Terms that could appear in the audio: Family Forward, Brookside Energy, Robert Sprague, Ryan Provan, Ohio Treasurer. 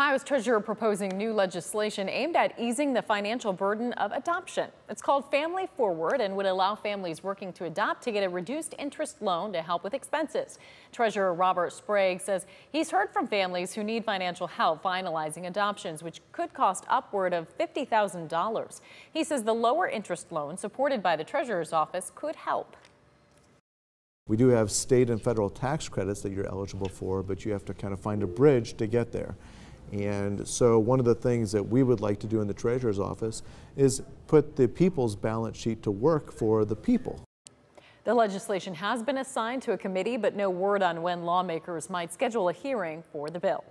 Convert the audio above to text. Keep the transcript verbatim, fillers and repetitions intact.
Ohio's treasurer proposing new legislation aimed at easing the financial burden of adoption. It's called Family Forward and would allow families working to adopt to get a reduced interest loan to help with expenses. Treasurer Robert Sprague says he's heard from families who need financial help finalizing adoptions, which could cost upward of fifty thousand dollars. He says the lower interest loan supported by the treasurer's office could help. We do have state and federal tax credits that you're eligible for, but you have to kind of find a bridge to get there. And so one of the things that we would like to do in the treasurer's office is put the people's balance sheet to work for the people. The legislation has been assigned to a committee, but no word on when lawmakers might schedule a hearing for the bill.